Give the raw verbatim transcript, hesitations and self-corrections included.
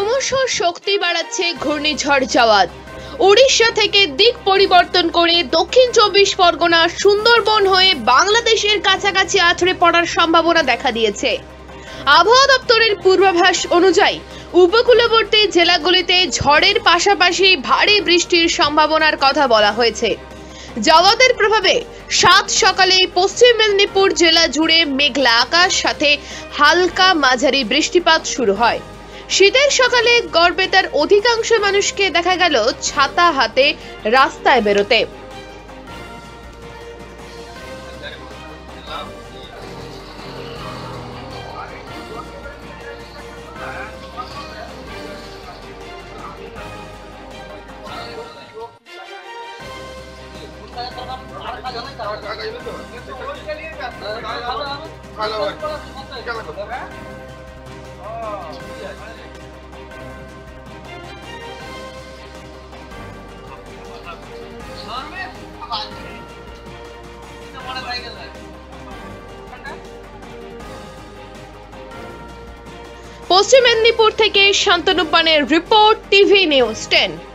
ক্রমশ শক্তি বাড়াচ্ছে ঘূর্ণিঝড় জাওয়াদ। উড়িষ্যা থেকে দিক পরিবর্তন করে দক্ষিণ চব্বিশ পরগনা সুন্দরবন হয়ে বাংলাদেশের কাছাকাছি আছড়ে পড়ার সম্ভাবনা দেখা দিয়েছে। আবহাওয়া দপ্তরের পূর্বাভাস অনুযায়ী উপকূলবর্তী জেলাগুলিতে ঝড়ের পাশাপাশি ভারী বৃষ্টির সম্ভাবনার কথা বলা হয়েছে। জাওয়াদের প্রভাবে সাত সকালে পশ্চিম মেদিনীপুর জেলা জুড়ে মেঘলা আকাশ সাথে হালকা মাঝারি বৃষ্টিপাত শুরু হয়। শীতের সকালে গড়বেতার অধিকাংশ মানুষকে দেখা গেল ছাতা হাতে রাস্তায় বেরোতে। পশ্চিম মেদিনীপুর থেকে শান্তনু পানের রিপোর্ট টিভি নিউজ টেন।